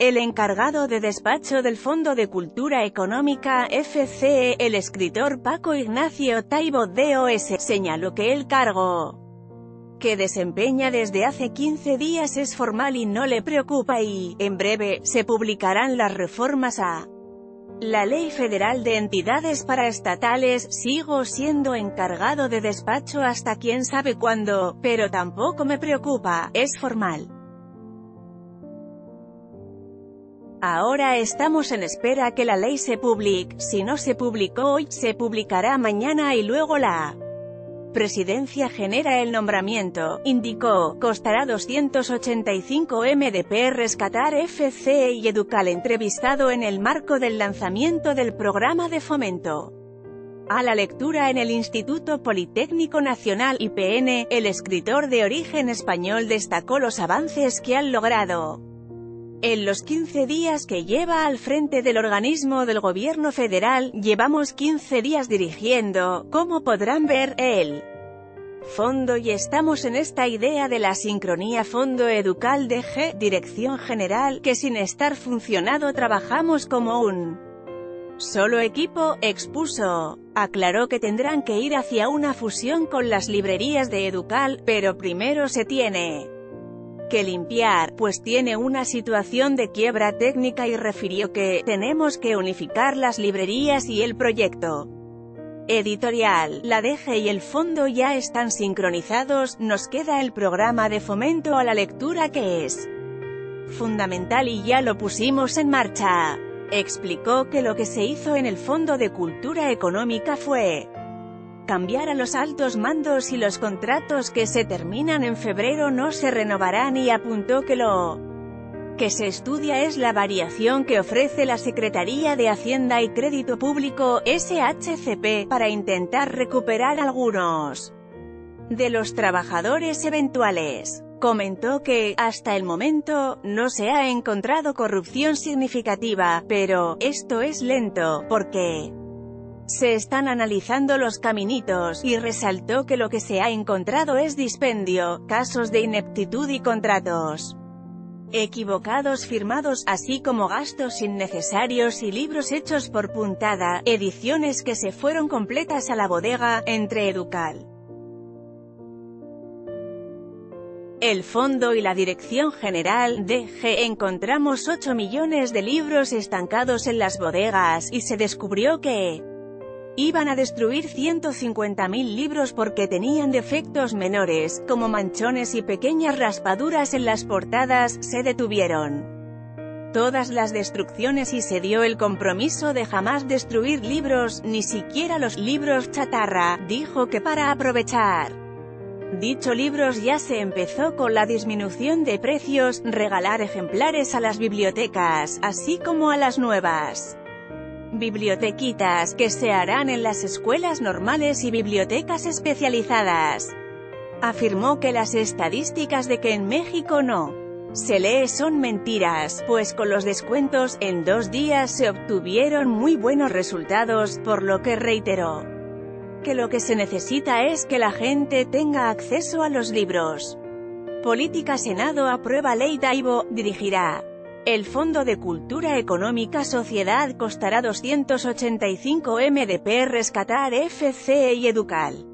El encargado de despacho del Fondo de Cultura Económica, FCE, el escritor Paco Ignacio Taibo II, señaló que el cargo que desempeña desde hace 15 días es formal y no le preocupa y, en breve, se publicarán las reformas a la Ley Federal de Entidades Paraestatales. Sigo siendo encargado de despacho hasta quién sabe cuándo, pero tampoco me preocupa, es formal. Ahora estamos en espera que la ley se publique. Si no se publicó hoy, se publicará mañana y luego la Presidencia genera el nombramiento, indicó. Costará 285 MDP rescatar FCE y EDUCAL. Entrevistado en el marco del lanzamiento del programa de fomento a la lectura en el Instituto Politécnico Nacional, IPN, el escritor de origen español destacó los avances que han logrado en los 15 días que lleva al frente del organismo del gobierno federal. Llevamos 15 días dirigiendo, como podrán ver, el fondo, y estamos en esta idea de la sincronía Fondo Educal DG, Dirección General, que sin estar funcionado trabajamos como un solo equipo, expuso. Aclaró que tendrán que ir hacia una fusión con las librerías de Educal, pero primero se tiene que limpiar, pues tiene una situación de quiebra técnica, y refirió que tenemos que unificar las librerías y el proyecto editorial. La DG y el fondo ya están sincronizados, nos queda el programa de fomento a la lectura, que es fundamental y ya lo pusimos en marcha. Explicó que lo que se hizo en el Fondo de Cultura Económica fue cambiar a los altos mandos, y los contratos que se terminan en febrero no se renovarán, y apuntó que lo que se estudia es la variación que ofrece la Secretaría de Hacienda y Crédito Público, SHCP, para intentar recuperar algunos de los trabajadores eventuales. Comentó que, hasta el momento, no se ha encontrado corrupción significativa, pero esto es lento, porque se están analizando los caminitos, y resaltó que lo que se ha encontrado es dispendio, casos de ineptitud y contratos equivocados firmados, así como gastos innecesarios y libros hechos por puntada, ediciones que se fueron completas a la bodega, entre Educal, el Fondo y la Dirección General, DG. Encontramos 8 millones de libros estancados en las bodegas, y se descubrió que iban a destruir 150.000 libros porque tenían defectos menores, como manchones y pequeñas raspaduras en las portadas. Se detuvieron todas las destrucciones y se dio el compromiso de jamás destruir libros, ni siquiera los libros chatarra. Dijo que para aprovechar dichos libros ya se empezó con la disminución de precios, regalar ejemplares a las bibliotecas, así como a las nuevas bibliotequitas, que se harán en las escuelas normales y bibliotecas especializadas. Afirmó que las estadísticas de que en México no se lee son mentiras, pues con los descuentos, en 2 días se obtuvieron muy buenos resultados, por lo que reiteró que lo que se necesita es que la gente tenga acceso a los libros. Política. Senado aprueba ley. Taibo dirigirá el Fondo de Cultura Económica Sociedad. Costará 285 MDP rescatar FCE y Educal.